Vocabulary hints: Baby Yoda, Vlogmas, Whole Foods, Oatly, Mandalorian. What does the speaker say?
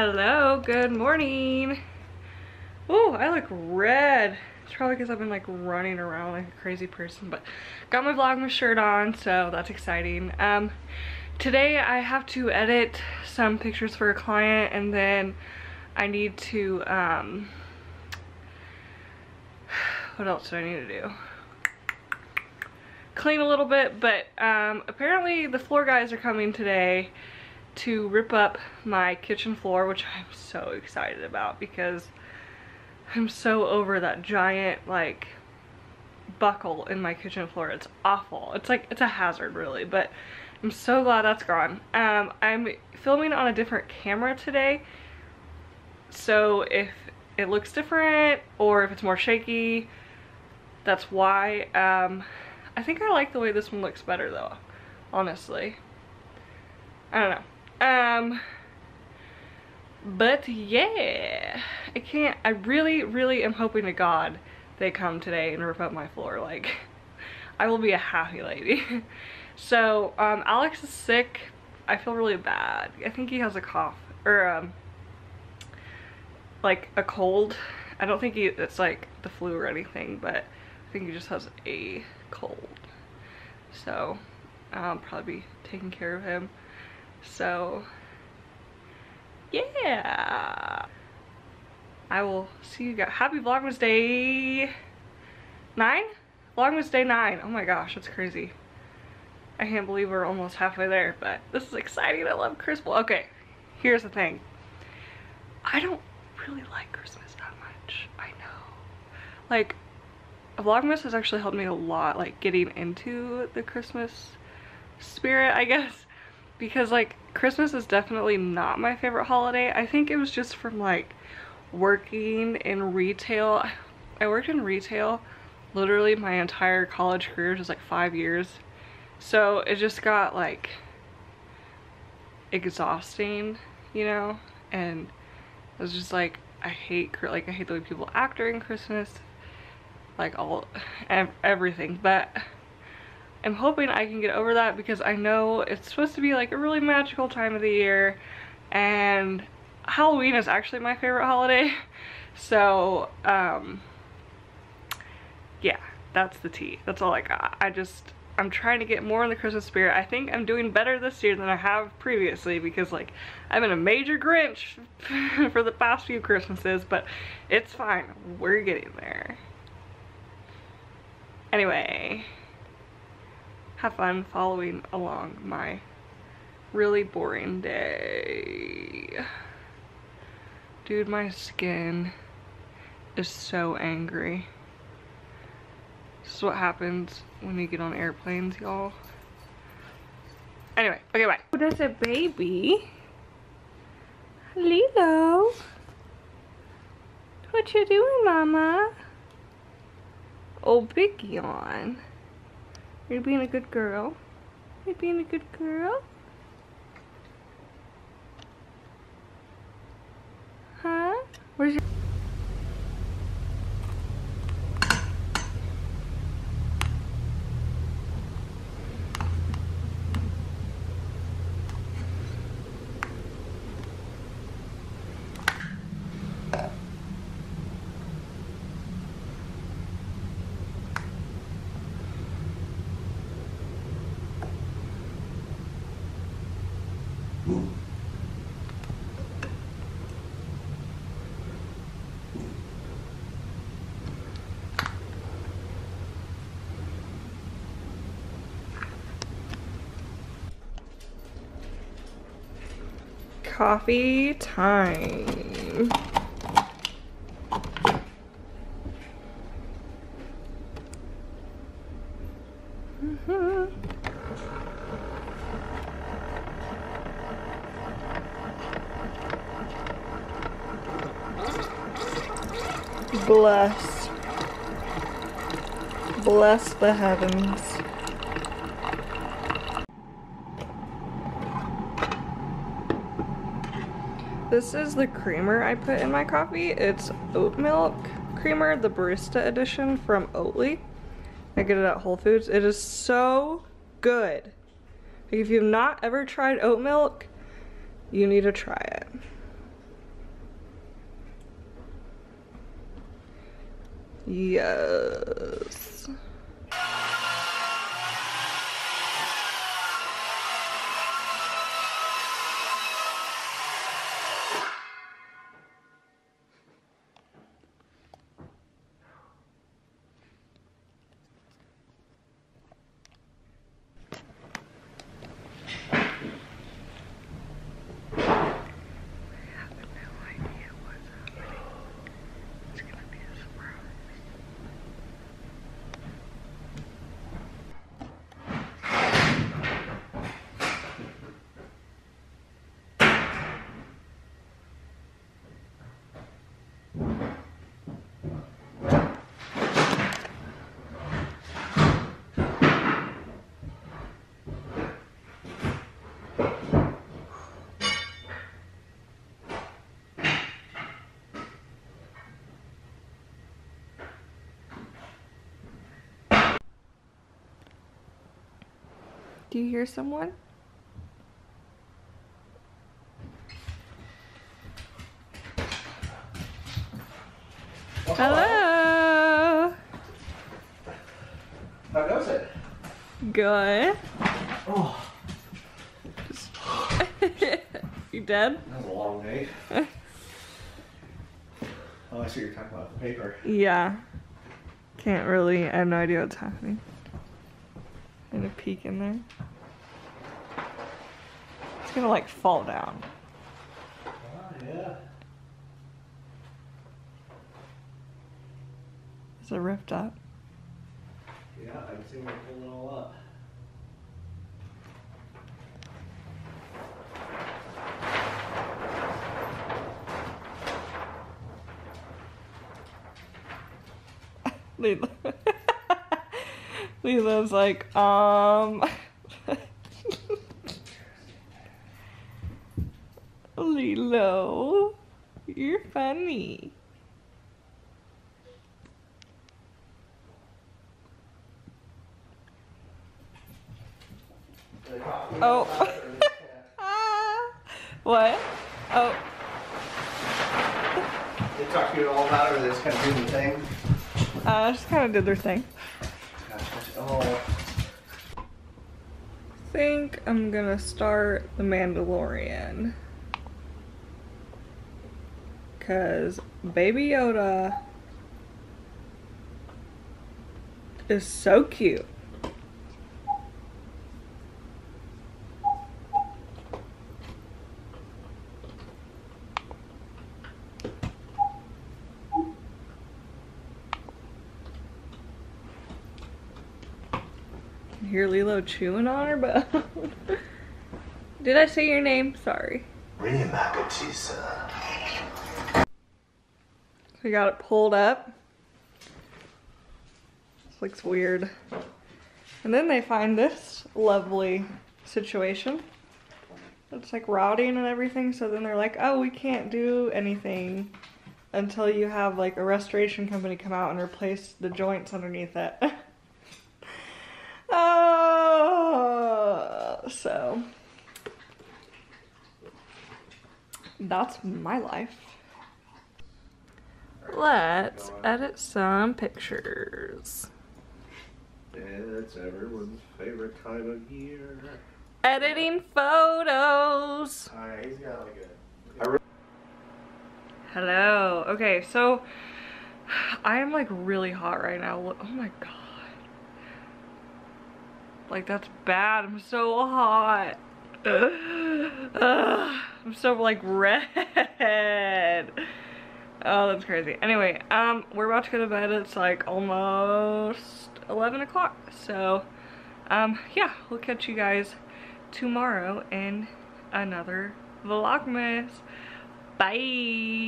Hello, good morning. Oh, I look red. It's probably because I've been like running around like a crazy person, but got my Vlogmas shirt on, so that's exciting. Today I have to edit some pictures for a client, and then I need to, what else do I need to do? Clean a little bit, but apparently the floor guys are coming today to rip up my kitchen floor, which I'm so excited about because I'm so over that giant like buckle in my kitchen floor. It's awful. It's like, it's a hazard really, but I'm so glad that's gone. I'm filming on a different camera today, so if it looks different or if it's more shaky, that's why. I think I like the way this one looks better though, honestly. I don't know. But yeah, I really am hoping to God they come today and rip up my floor. Like, I will be a happy lady. So, Alex is sick. I feel really bad. I think he has a cough, or like a cold. I don't think it's like the flu or anything, but I think he just has a cold. So, I'll probably be taking care of him. So, yeah, I will see you guys. Happy Vlogmas Day 9? Vlogmas Day 9. Oh my gosh, that's crazy. I can't believe we're almost halfway there, but this is exciting. I love Christmas. Okay, here's the thing. I don't really like Christmas that much. I know. Like, Vlogmas has actually helped me a lot, like, getting into the Christmas spirit, I guess. Because like Christmas is definitely not my favorite holiday. I think it was just from like working in retail. I worked in retail literally my entire college career, just like 5 years. So it just got like exhausting, you know? And I was just like, I hate the way people act during Christmas, like everything. But I'm hoping I can get over that because I know it's supposed to be like a really magical time of the year, and Halloween is actually my favorite holiday. So, yeah, that's the tea. That's all I got. I'm trying to get more in the Christmas spirit. I think I'm doing better this year than I have previously because like I've been a major Grinch for the past few Christmases, but it's fine. We're getting there. Anyway. Have fun following along my really boring day. Dude, my skin is so angry. This is what happens when you get on airplanes, y'all. Anyway, okay, bye. Oh, there's a baby. Lilo. What you doing, mama? Oh, big yawn. You're being a good girl. You're being a good girl. Huh? Where's your... Coffee time. Bless. Bless the heavens. This is the creamer I put in my coffee. It's oat milk creamer, the barista edition from Oatly. I get it at Whole Foods. It is so good. Like, if you've not ever tried oat milk, you need to try it. Yes. Do you hear someone? Oh, hello. How goes it? Good. Oh. You dead? That was a long day. Oh, I see you're talking about the paper. Yeah. Can't really. I have no idea what's happening. I'm gonna peek in there. It's gonna like fall down. Oh, yeah. Is it ripped up? Yeah, I can see where it pulled it all up. Lila's like, Lilo, you're funny. Oh. What? Oh. They talk to you all about it, or they just kind of do their thing? Just kind of did their thing. Oh. I think I'm gonna start The Mandalorian. Because Baby Yoda is so cute. Hear Lilo chewing on her bone. Did I say your name? Sorry. We got it pulled up. This looks weird. And then they find this lovely situation. It's like routing and everything. So then they're like, oh, we can't do anything until you have like a restoration company come out and replace the joints underneath it. So that's my life. Let's edit some pictures. It's everyone's favorite time of year. Editing photos. Alright, he's got like a... Hello. Okay, so I am like really hot right now. Oh my god. Like, that's bad. I'm so hot. I'm so, like, red. Oh, that's crazy. Anyway, we're about to go to bed. It's, like, almost 11 o'clock. So, yeah. We'll catch you guys tomorrow in another Vlogmas. Bye.